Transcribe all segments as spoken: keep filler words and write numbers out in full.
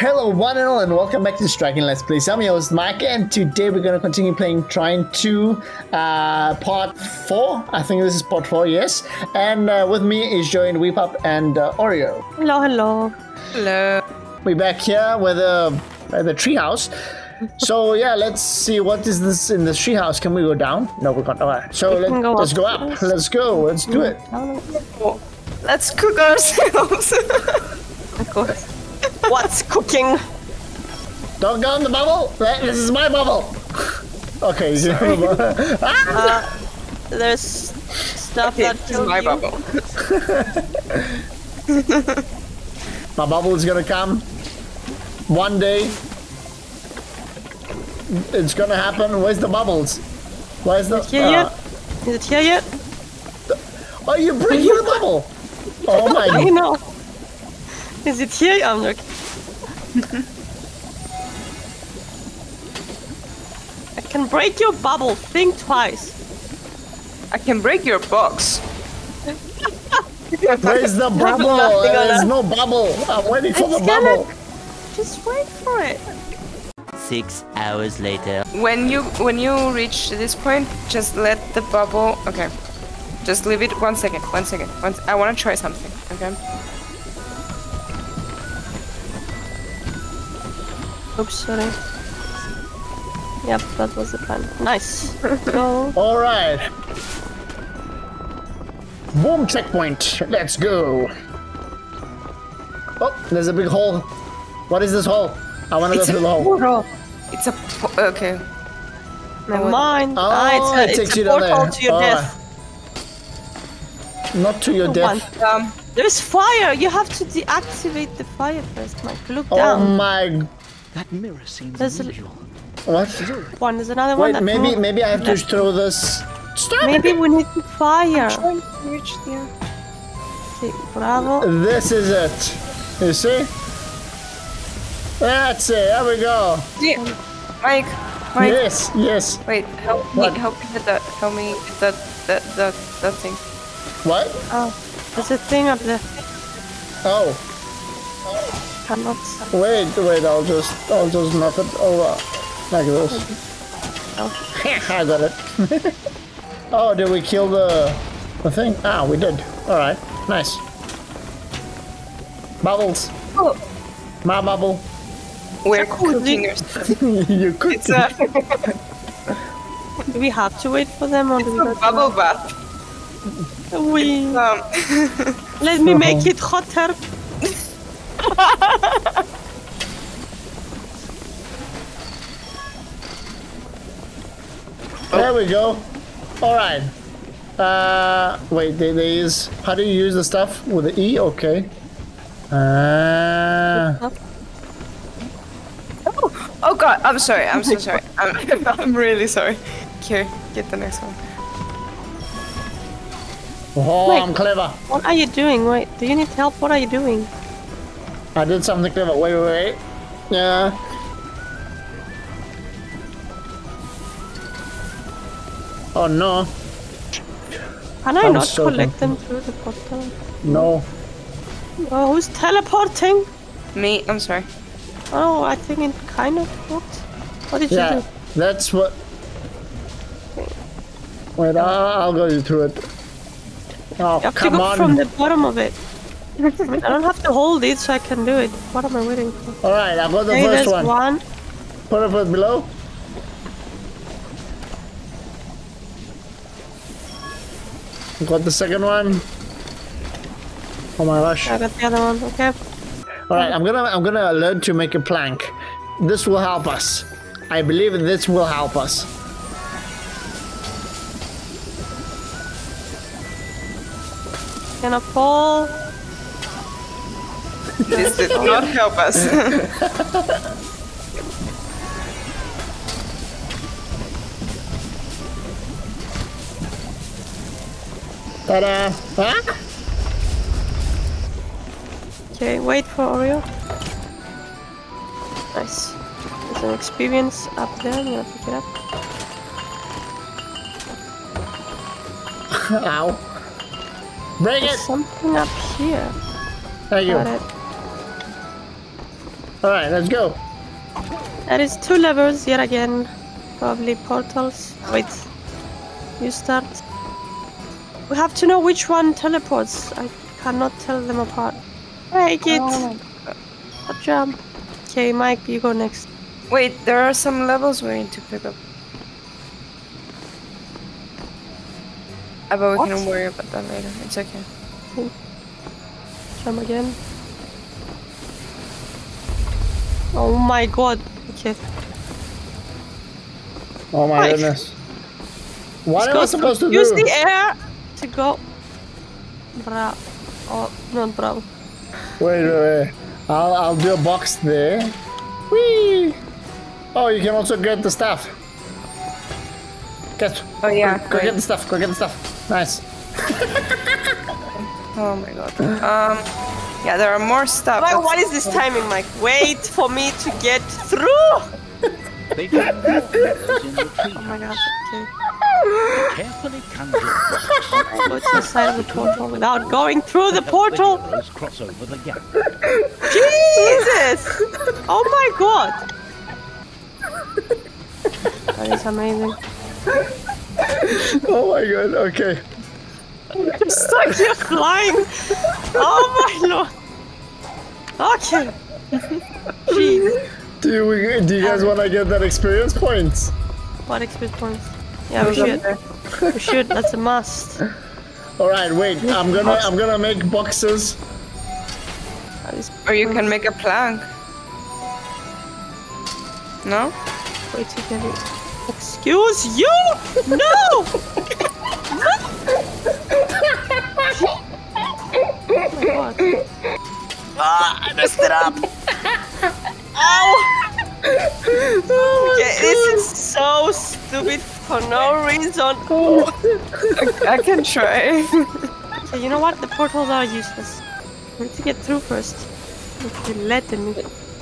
Hello one and all, and welcome back to Striking Let's Plays. I'm your host Mike, and today we're going to continue playing Trine two uh, part four. I think this is part four, yes. And uh, with me is joined Weepup and uh, Oreo. Hello, hello. Hello. We're back here with uh, the treehouse. So yeah, let's see, what is this in the treehouse? Can we go down? No, we can't. Alright, so we let, go let's up. go up. Let's go, let's do it. Let's cook ourselves. Of course. What's cooking? Don't go in the bubble! This is my bubble! Okay, is your bubble? Ah! Uh, there's stuff okay, that kills my you. bubble. My bubble is gonna come. One day. It's gonna happen. Where's the bubbles? Where's the... Is it here uh, yet? Is it here yet? Are you breaking the bubble? Oh my... I know. Is it here? I'm looking. I can break your bubble. Think twice. I can break your box. Where's the bubble? There's no bubble. I'm waiting for the bubble. Just wait for it. Six hours later. When you when you reach this point, just let the bubble. Okay. Just leave it one second. One second. One. I want to try something. Okay. Oops, sorry. Yep, that was the plan. Nice. Go. All right. Boom, checkpoint. Let's go. Oh, there's a big hole. What is this hole? I want to go through the hole. It's a okay. Never mind. Oh, ah, it's a, it takes it's a you down there. To your death. Right. Not to your death. Um, there's fire. You have to deactivate the fire first, Mike. Look oh down. Oh my. That mirror seems unusual. What? One, there's another Wait, one. That maybe, moved. maybe I have to throw this. Stop maybe it. we need to fire. I'm trying to reach there. Okay, bravo. This is it. You see? That's it. There we go. Yeah. Mike. Mike. Yes. Yes. Wait. Help what? me. Help me with that. Help me with that. That. That. That thing. What? Oh, there's a thing up there. Oh. Oh. Wait, wait, I'll just, I'll just knock it over, like this. Oh. I got it. Oh, did we kill the, the thing? Ah, we did. Alright, nice. Bubbles. Oh. My bubble. We're cooking. You're cooking. A... Do we have to wait for them? Or it's a bubble bath. We... Um... Let me make it hotter. There we go. All right. Uh, wait, there is. How do you use the stuff with the E? Okay. Uh. Oh, oh God! I'm sorry. I'm so sorry. I'm, I'm really sorry. Here, get the next one. Oh, wait, I'm clever. What are you doing? Wait, do you need help? What are you doing? I did something clever. Wait, wait, wait. Yeah. Oh no. Can I I'm not so collect them through the portal? No. Oh, who's teleporting? Me. I'm sorry. Oh, I think it kind of worked. What did yeah, you do? That's what. Wait, I'll go through it. Oh, you have come to go on. From the bottom of it. I don't have to hold it, so I can do it. What am I waiting for? Alright, I've got the okay, first one. one. Put it below. I've got the second one. Oh my gosh. I got the other one, okay. Alright, I'm gonna I'm gonna learn to make a plank. This will help us. I believe this will help us. Gonna fall. This did not help us. Ta-da! Huh? Okay, wait for Oreo. Nice. There's an experience up there. I'm gonna pick it up. Ow! Break There's it! Something up here. Thank you. Got it. Alright, let's go. There is two levels yet again. Probably portals. Wait. You start. We have to know which one teleports. I cannot tell them apart. Take it. Oh. Good job. Okay, Mike, you go next. Wait, there are some levels we need to pick up. I bet we what? can worry about that later. It's okay. Jump again. Oh my god. Okay. Oh my Mike. goodness. What am I supposed to do? Use the air to go. Bra. Oh, not bravo. Wait, wait, wait. I'll, I'll do a box there. Whee! Oh, you can also get the stuff. Get. Oh yeah. Go, go get the stuff. Go get the stuff. Nice. Oh my god. Um. Yeah, there are more stuff. Wait, what is this timing, Mike? Wait for me to get through. Oh my god. Okay. Carefully conjure. Go to the side of the portal without going through the portal. Cross over the gap. Jesus! Oh my god. That is amazing. Oh my god, okay. I'm stuck here flying! Oh my lord! Okay! Jeez. Do, we, do you guys um, want to get that experience points? What experience points? Yeah, we should. We should, that's a must. Alright, wait, I'm gonna I'm gonna make boxes. Or you can make a plank. No? Wait to get it. Excuse you! No! What? Ah, I messed it up! Ow! Oh okay, this is so stupid for no reason. Oh. I, I can try. Okay, you know what? The portals are useless. We need to get through first. Okay, let them.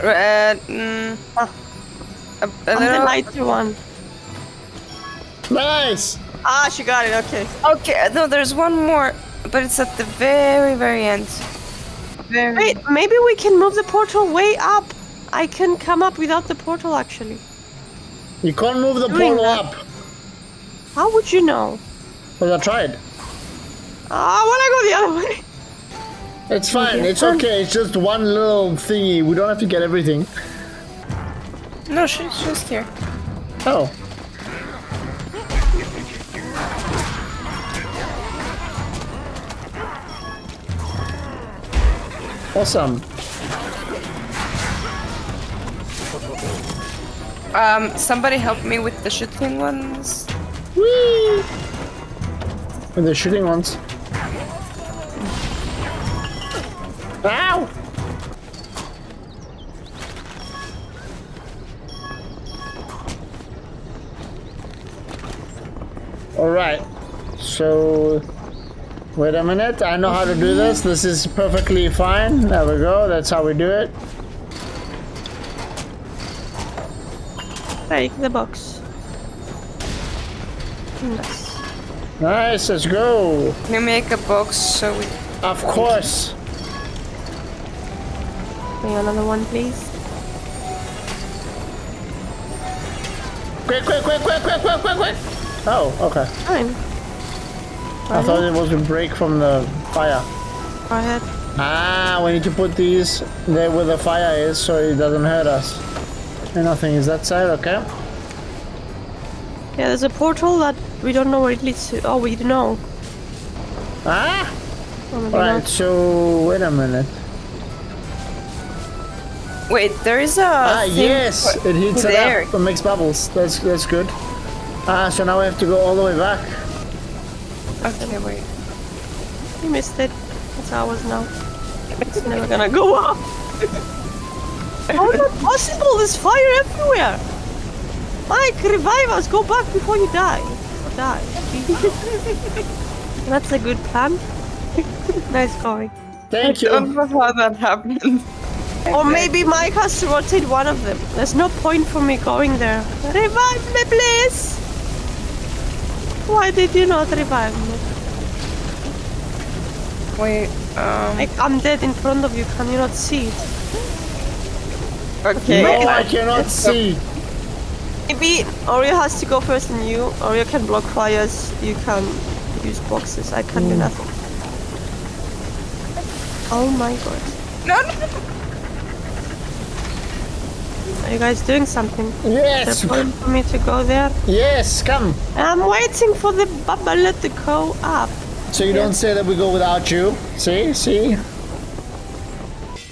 Red. Mm, ah. a, a I'm little... the lighter one. Nice! Ah, she got it, okay. Okay, no, there's one more, but it's at the very, very end. Very Wait, end. Maybe we can move the portal way up. I can come up without the portal, actually. You can't move the Doing portal that. up. How would you know? Well, I tried. Ah, well, I go the other way. It's fine, it's okay, it's just one little thingy. We don't have to get everything. No, she's just here. Oh. Awesome. Um, somebody help me with the shooting ones. Whee! With the shooting ones. Ow! Alright, so... Wait a minute, I know how to do this. This is perfectly fine. There we go, that's how we do it. Take the box. Nice. Nice, let's go. Can you make a box so we... Of course. Bring another one, please. Quick, quick, quick, quick, quick, quick, quick, quick. Oh, okay. Fine. I thought it was a break from the fire. Go ahead. Ah, we need to put these there where the fire is so it doesn't hurt us. And nothing is that side, okay? Yeah, there's a portal that we don't know where it leads to. Oh, we know. Ah! Oh, Alright, so wait a minute. Wait, there is a. Ah, yes! It heats it up and makes bubbles. That's, that's good. Ah, so now we have to go all the way back. Okay, wait. You missed it. It's ours now. It's never gonna go up! How is that possible? There's fire everywhere! Mike, revive us! Go back before you die! Or die. That's a good plan. Nice going. Thank you! I don't know how that happened. Or maybe Mike has to rotate one of them. There's no point for me going there. Revive me, please! Why did you not revive me? Wait, um... Like, I'm dead in front of you, can you not see it? Okay. No, I cannot see. Maybe Oreo has to go first and you. Oreo can block fires, you can use boxes. I can't mm. do nothing. Oh my god. No, no. Are you guys doing something? Yes. Is there a point for me to go there? Yes, come. I'm waiting for the bubble to go up. So you yeah. don't say that we go without you? See? See?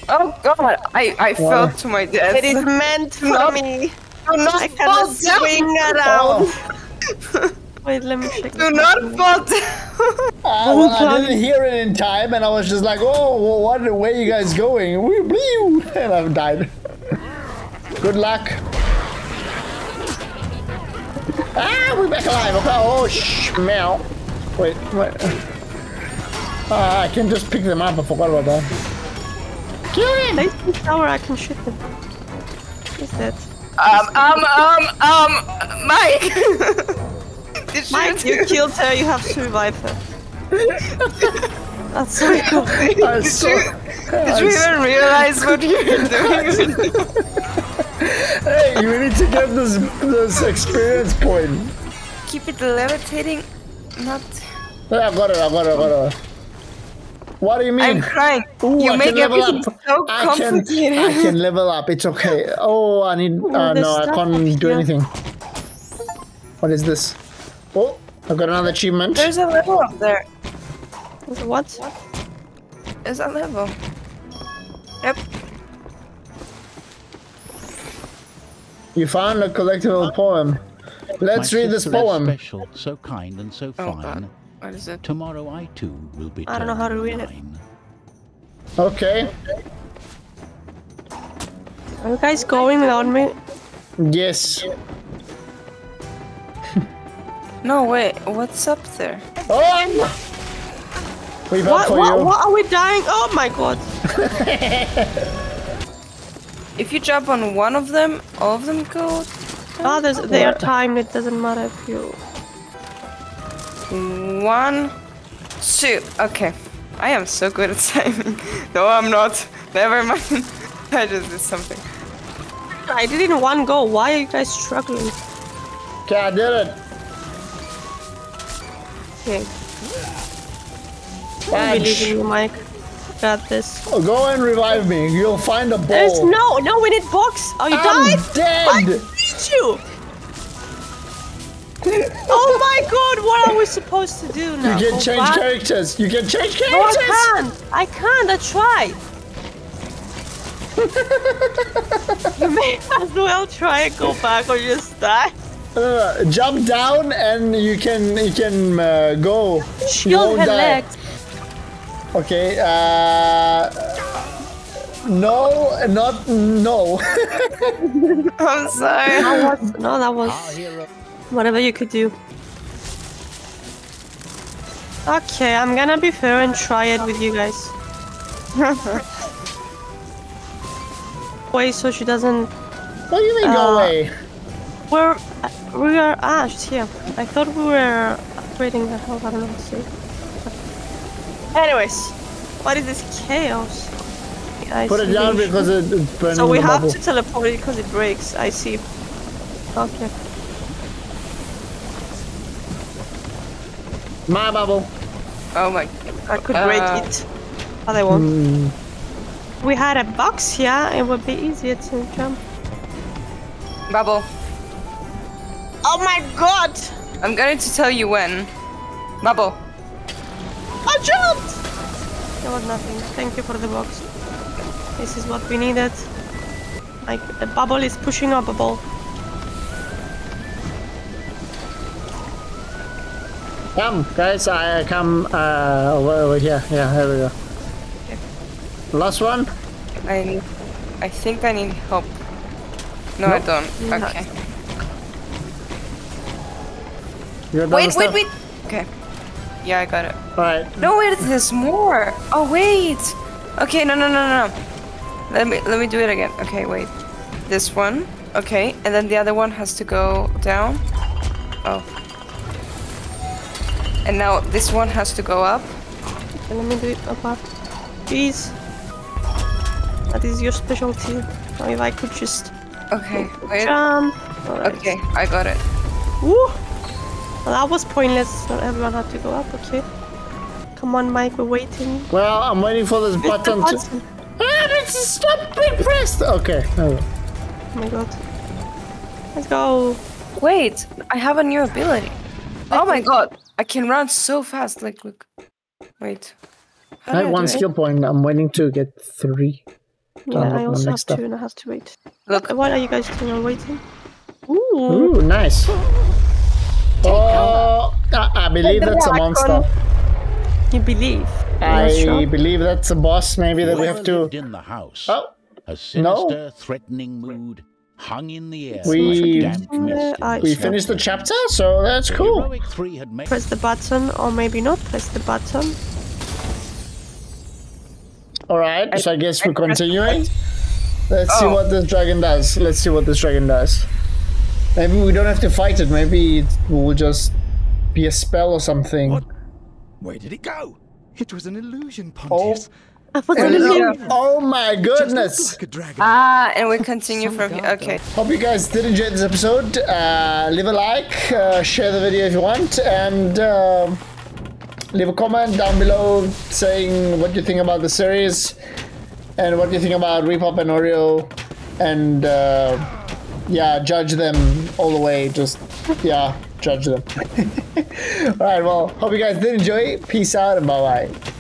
Oh god, I, I well, fell to my death. It is meant for no. me. Do not I fall down. Swing around. Oh. Wait, let me check. Do not fall down. I, well, I didn't hear it in time, and I was just like, "Oh, what? Where are you guys going?" And I've died. Good luck. Ah, we're back alive. Oh, shh, meow. Wait, wait. Ah, I can just pick them up. I forgot about that. Kill him. Place in tower. I can shoot them. Who's that? Um, um, um, um, Mike! Mike, you killed her, you have to revive her. That's so cool. Did, you, so, did you even realize what you were doing? Hey, you need to get this, this experience point. Keep it levitating, not... I got it, I got it, I got it. What do you mean? I'm crying. Ooh, you I make everything up. So complicated. I can, I can level up. It's okay. Oh, I need... Uh, no, I can't do anything. What is this? Oh, I've got another achievement. There's a level up there. What? There's a level. Yep. You found a collectible poem. Let's My read this poem. Special, so kind and so oh, fine. God. What is it? Tomorrow I too will be. I don't know how to read it. Okay. Are you guys going without me? Yes. No, wait. What's up there? Oh! We've what, for what, you. What are we dying? Oh my god. If you jump on one of them, all of them go. Oh, there's, they are timed. It doesn't matter if you. One, two, okay. I am so good at timing. No, I'm not. Never mind. I just did something. I did it in one go. Why are you guys struggling? Okay, I did it. Okay. I believe in you, Mike. You got this. Oh, go and revive me. You'll find a ball. There's no, no, we need box. Oh, you I'm died? Dead. I beat you. Oh my god, what are we supposed to do now? You can oh, change what? characters. You can change characters. No, I can't. I can't. I tried. You may as well try and go back or just die. Uh, jump down and you can you can uh, go. Shield her legs. Okay. Uh, no, not no. I'm sorry. That was, no, that was. Whatever you could do. Okay, I'm gonna be fair and try it with you guys. Wait, so she doesn't... What do you mean uh, go away? We're... We are... Ah, she's here. I thought we were upgrading the whole... I don't know how to say it. Anyways. What is this chaos? I Put it down because it, it's burning. So we have bubble. to teleport it because it breaks. I see. Okay. My bubble. Oh my. I could break uh, it. But I won't. Mm. We had a box here, it would be easier to jump. Bubble. Oh my god! I'm going to tell you when. Bubble. I jumped! There was nothing. Thank you for the box. This is what we needed. Like, a bubble is pushing up a ball. Come, guys, I come uh, over, over here. Yeah, here we go. Okay. Last one? I need, I think I need help. No, nope. I don't. No. Okay. Wait, wait, stuff? wait. Okay. Yeah, I got it. Alright. No, wait, there's more. Oh, wait. Okay, no, no, no, no. Let me, let me do it again. Okay, wait. This one. Okay, and then the other one has to go down. Oh. And now this one has to go up. Let me do it up, up. Please. That is your specialty. Now if I could just... Okay, wait. Jump. Right. Okay, I got it. Woo! Well, that was pointless. Not everyone had to go up, okay. Come on, Mike, we're waiting. Well, I'm waiting for this button, button to... Ah, it's stop being pressed! Okay, there we go. Oh my god. Let's go. Wait, I have a new ability. I oh my god, I can run so fast, like, look. Wait. How I have I one skill it? point, I'm waiting to get three. Yeah, I also have stuff. two and I have to wait. Look. What are you guys doing? I'm waiting. Ooh. Ooh, nice. Oh, I, I believe that's a monster. You believe? I sure? believe that's a boss, maybe, that we have to... In the house, oh, a sinister, no. threatening mood hung in the air. We, like a mist uh, in we the finished the chapter, so that's cool. Press the button, or maybe not press the button. Alright, I, so I guess I, we're continuing. Let's oh. see what this dragon does. Let's see what this dragon does. Maybe we don't have to fight it. Maybe it will just be a spell or something. What? Where did it go? It was an illusion, Pontius. Oh, illusion. oh my goodness! Like ah, and we continue from here. Okay. Hope you guys did enjoy this episode. Uh, leave a like, uh, share the video if you want, and uh, leave a comment down below saying what you think about the series and what you think about Repop and Oreo, and uh, yeah, judge them all the way. Just yeah. Judge them. Alright, well, hope you guys did enjoy. Peace out and bye-bye.